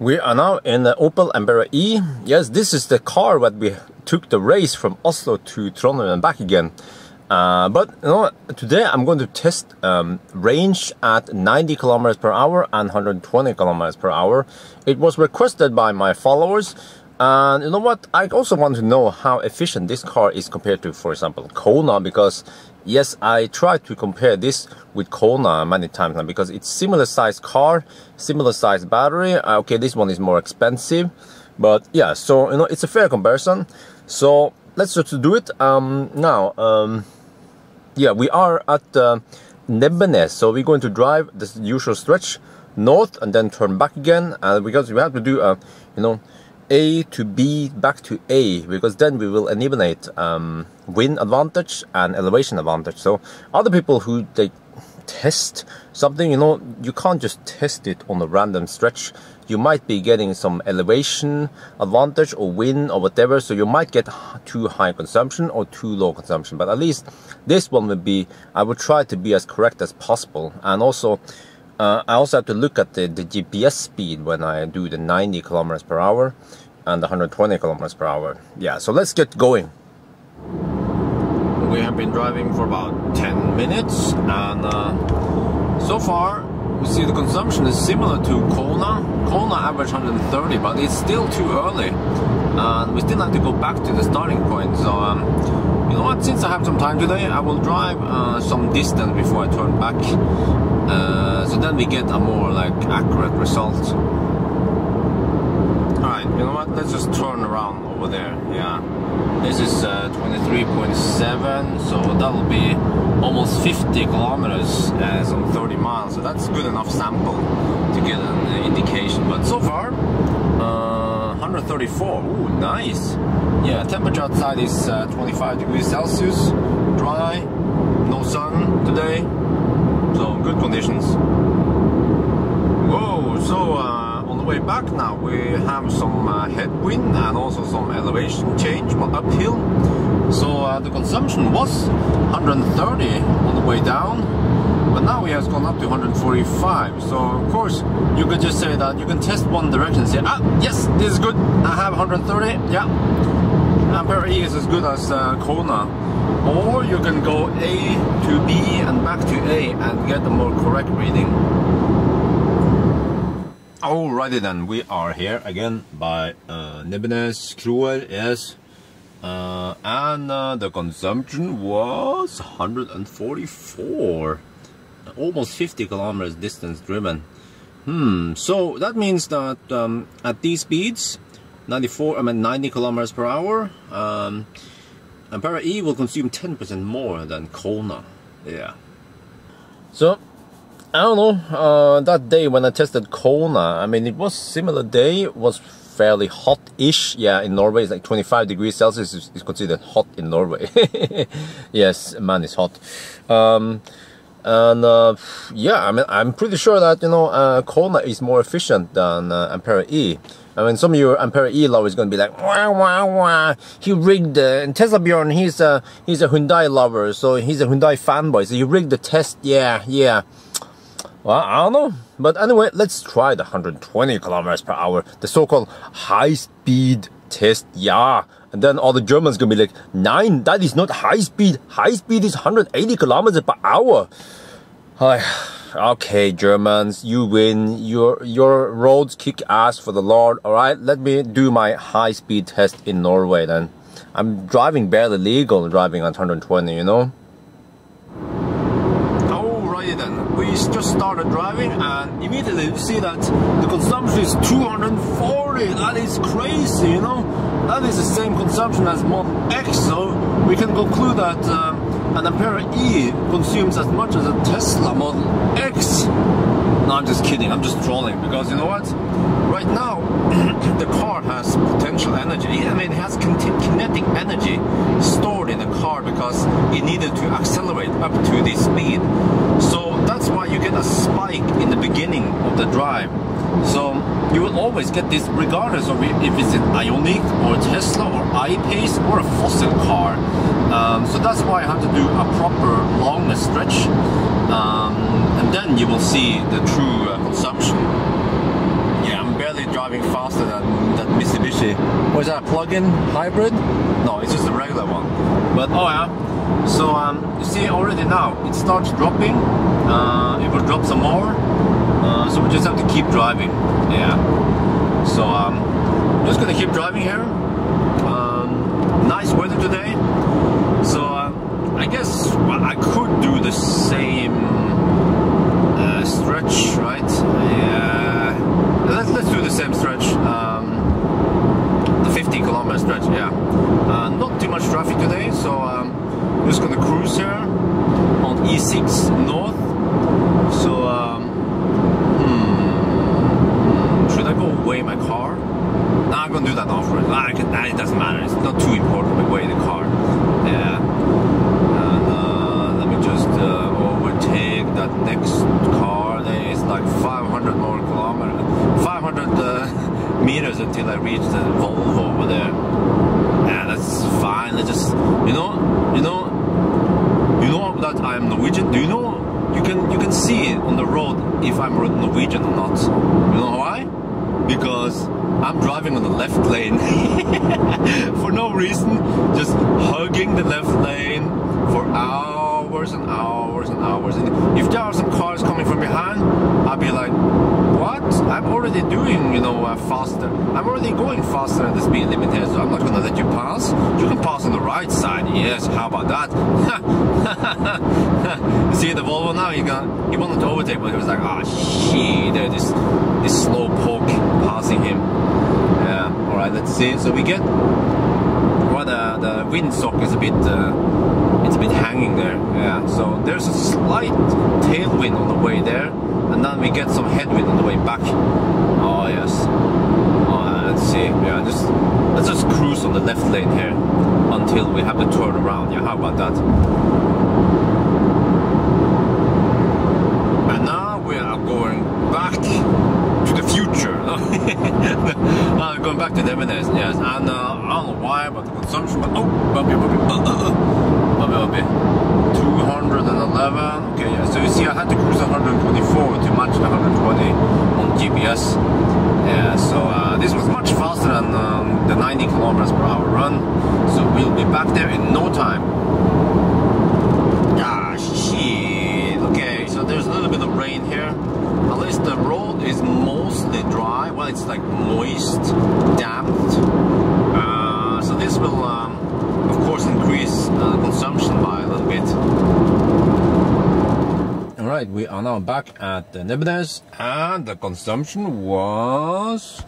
We are now in the Opel Ampera-e. Yes, this is the car that we took the race from Oslo to Trondheim and back again. But you know, today I'm going to test range at 90 kilometers per hour and 120 kilometers per hour. It was requested by my followers. And you know what? I also want to know how efficient this car is compared to, for example, Kona, because yes, I tried to compare this with Kona many times now because it's similar sized car, similar sized battery. Okay, this one is more expensive, but yeah, so you know, it's a fair comparison. So let's just do it now. Yeah, we are at Nebbenes, so we're going to drive this usual stretch north and then turn back again, and because we have to do you know, A to B back to A, because then we will eliminate wind advantage and elevation advantage. So other people who they test something, you know, you can't just test it on a random stretch. You might be getting some elevation advantage or wind or whatever, so you might get too high consumption or too low consumption. But at least this one will be, I will try to be as correct as possible. And also I also have to look at the GPS speed when I do the 90 kilometers per hour and the 120 kilometers per hour. Yeah, so let's get going. We have been driving for about 10 minutes, and so far we see the consumption is similar to Kona. Kona averaged 130, but it's still too early, and we still have to go back to the starting point. So you know what, since I have some time today, I will drive some distance before I turn back. So then we get a more like accurate result. Alright, you know what, let's just turn around over there. Yeah, this is 23.7, so that'll be almost 50 kilometers, some 30 miles, so that's good enough sample to get an indication. But so far 134, ooh, nice. Yeah, temperature outside is 25 degrees Celsius, dry, no sun today. So good conditions. Whoa, so on the way back now we have some headwind and also some elevation change, but uphill. So the consumption was 130 on the way down, but now it has gone up to 145. So of course you could just say that you can test one direction and say, ah, yes, this is good, I have 130, yeah, Ampera-e is as good as Kona. Or you can go A to B and back to A and get a more correct reading. Alrighty then, we are here again by Nebbenes Kruer, yes. And the consumption was 144. Almost 50 kilometers distance driven. So that means that at these speeds, 90 kilometers per hour, Ampera-e will consume 10% more than Kona. Yeah. So, I don't know, that day when I tested Kona, I mean, it was similar day, it was fairly hot-ish. Yeah, in Norway it's like 25 degrees Celsius is considered hot in Norway. Yes, man, it's hot. And yeah, I mean, I'm pretty sure that, you know, Kona is more efficient than Ampera-e. I mean, some of your Ampera-e lovers is going to be like, wah, wah, wah, he rigged the... And Tesla Bjørn, he's a Hyundai lover, so he's a Hyundai fanboy, so he rigged the test, yeah, yeah. Well, I don't know. But anyway, let's try the 120 kilometers per hour, the so-called high-speed test, yeah. And then all the Germans going to be like, nein, that is not high speed is 180 kilometers per hour. Okay, Germans, you win. Your roads kick ass for the Lord. All right, let me do my high-speed test in Norway then. I'm driving barely legal, driving at 120, you know. Alrighty then, we just started driving and immediately you see that the consumption is 240. That is crazy, you know. That is the same consumption as Model X, so we can conclude that an Ampera-e consumes as much as a Tesla Model X. No, I'm just kidding, I'm just trolling, because you know what? Right now, the car has potential energy. I mean, it has kinetic energy stored in the car because it needed to accelerate up to this speed. So that's why you get a spike in the beginning of the drive. So you will always get this regardless of if it's an Ioniq or Tesla or I-Pace or a fossil car. So that's why I have to do a proper longest stretch, and then you will see the true consumption. Yeah, I'm barely driving driving faster than that Mitsubishi. Was that a plug-in hybrid? No, it's just a regular one. But oh yeah, so you see already now it starts dropping. It will drop some more. So we just have to keep driving. Yeah. So I'm just gonna keep driving here. Nice weather today. So I guess I could do the same stretch, right? Yeah. Let's do the same stretch. The 50-kilometer stretch. Yeah. Not too much traffic today, so I'm just gonna cruise here on E6 North. So. Should I go weigh my car? No, I'm gonna do that afterwards. It doesn't matter. It's not too important to weigh the car. Yeah. And let me just overtake that next car. There is like 500 more kilometers, 500 meters until I reach the Volvo over there. Yeah, that's fine. Let's just, you know that I'm Norwegian. Do you know? You can see on the road if I'm Norwegian or not. You know why? Because I'm driving on the left lane for no reason, just hugging the left lane for hours and hours and hours. And if there are some cars coming from behind, I'll be like, what? I'm already doing, faster. I'm already going faster than the speed limit here, so I'm not gonna let you pass. You can pass on the right side. Yes, how about that? See the Volvo now, he wanted to overtake, but he was like, ah, shit, this slow poke passing him. Yeah, all right, let's see. So we get, well, the windsock is a bit, it's a bit hanging there. Yeah, so there's a slight tailwind on the way there, and then we get some headwind on the way back. Oh yes. Let's see. Yeah, let's just cruise on the left lane here until we have to turn around. Yeah, how about that? And now we are going back to the future. Going back to Nebbenes. Yes, and I don't know why, but the consumption. But, oh, Bobby. 211. Okay, yeah. So you see, I had to cruise 124 to match the 120 on GPS. Yeah. So this was much faster than the 90 kilometers per hour run. So we'll be back there in no time. Ah, shit. Okay. So there's a little bit of rain here. At least the road is mostly dry. Well, it's like moist, damped. So this will, of course, increase consumption by a little bit. All right, we are now back at the Nebbenes, and the consumption was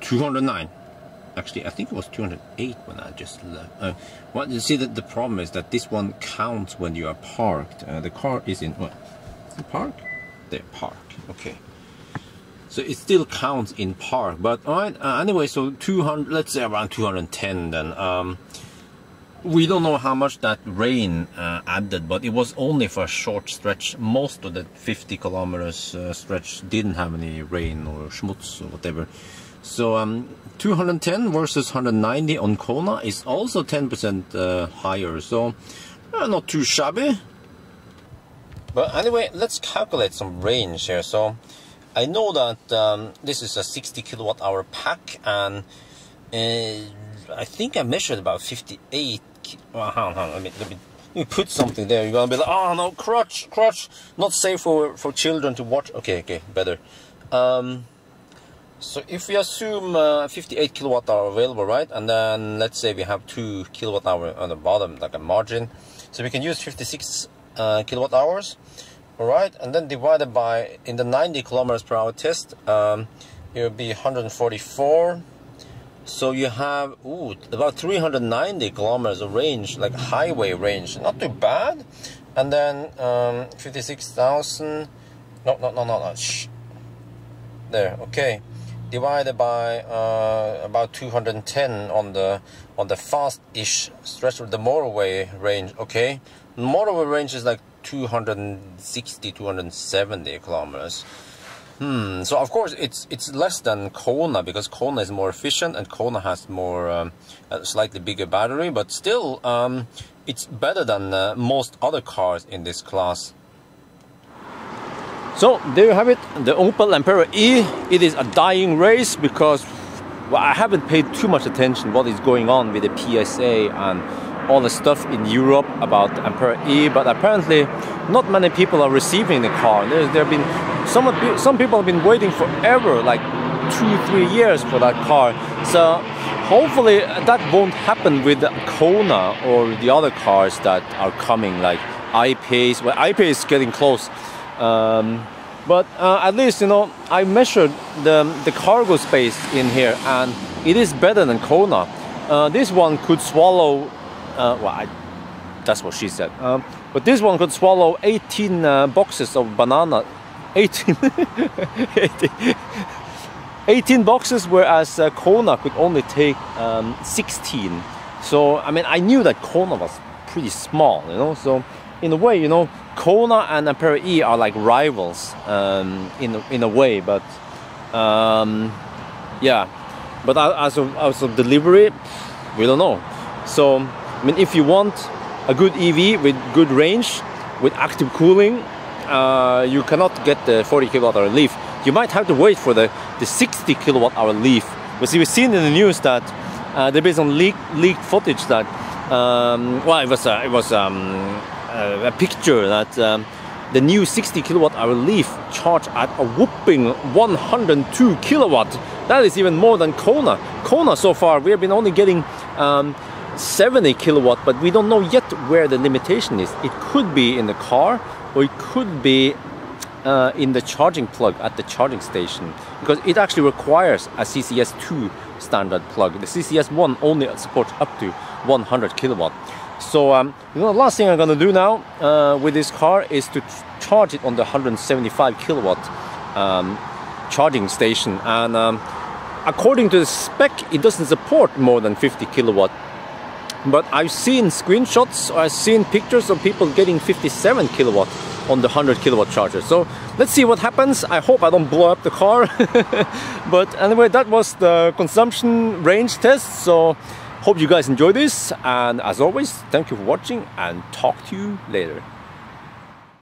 209. Actually, I think it was 208 when I just left. Well, you see that the problem is that this one counts when you are parked. The car is in what? The park? They park. Okay, so it still counts in park, but all right, anyway, so 200, let's say around 210 then. We don't know how much that rain added, but it was only for a short stretch. Most of the 50 kilometers stretch didn't have any rain or schmutz or whatever. So 210 versus 190 on Kona is also 10% higher, so not too shabby. But anyway, let's calculate some range here. So I know that this is a 60 kilowatt hour pack, and I think I measured about 58. Well, hold on, let me put something there. You're gonna be like, oh no, crutch, not safe for children to watch. Okay, better. So if we assume 58 kilowatt hour available, right, and then let's say we have 2 kilowatt hour on the bottom, like a margin, so we can use 56. Kilowatt hours, all right, and then divided by in the 90 kilometers per hour test, it will be 144. So you have about 390 kilometers of range, like highway range, not too bad. And then 56,000. No. Shh. There, okay. Divided by about 210 on the fast-ish stretch of the motorway range. Okay. Motorway range is like 260, 270 kilometers. So of course it's less than Kona, because Kona is more efficient and Kona has more a slightly bigger battery. But still, it's better than most other cars in this class. So there you have it, the Opel Ampera-e. It is a dying race because, well, I haven't paid too much attention what is going on with the PSA and all the stuff in Europe about the Ampera-e, but apparently not many people are receiving the car. There have been some people have been waiting forever, like 2-3 years for that car. So hopefully that won't happen with the Kona or the other cars that are coming, like I-Pace. Well, I-Pace is getting close. But at least, you know, I measured the cargo space in here, and it is better than Kona. This one could swallow, that's what she said, but this one could swallow 18 boxes of banana, 18 boxes, whereas Kona could only take 16. So, I mean, I knew that Kona was pretty small, you know, so in a way, you know, Kona and Ampera-e are like rivals in a way, but yeah. But as of delivery, we don't know. So I mean, if you want a good EV with good range, with active cooling, you cannot get the 40 kWh Leaf. You might have to wait for the 60 kWh Leaf. But see, we've seen in the news that there is some leaked footage that it was a picture that the new 60 kWh Leaf charged at a whopping 102 kW. That is even more than Kona. Kona, so far we have been only getting 70 kW, but we don't know yet where the limitation is. It could be in the car, or it could be in the charging plug at the charging station, because it actually requires a CCS2 standard plug. The CCS1 only supports up to 100 kW. So you know, the last thing I'm gonna do now with this car is to charge it on the 175 kW charging station, and according to the spec, it doesn't support more than 50 kW. But I've seen screenshots, I've seen pictures of people getting 57 kW on the 100 kW charger. So let's see what happens. I hope I don't blow up the car. But anyway, that was the consumption range test. So hope you guys enjoy this, and as always, thank you for watching, and talk to you later.